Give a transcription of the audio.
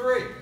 three.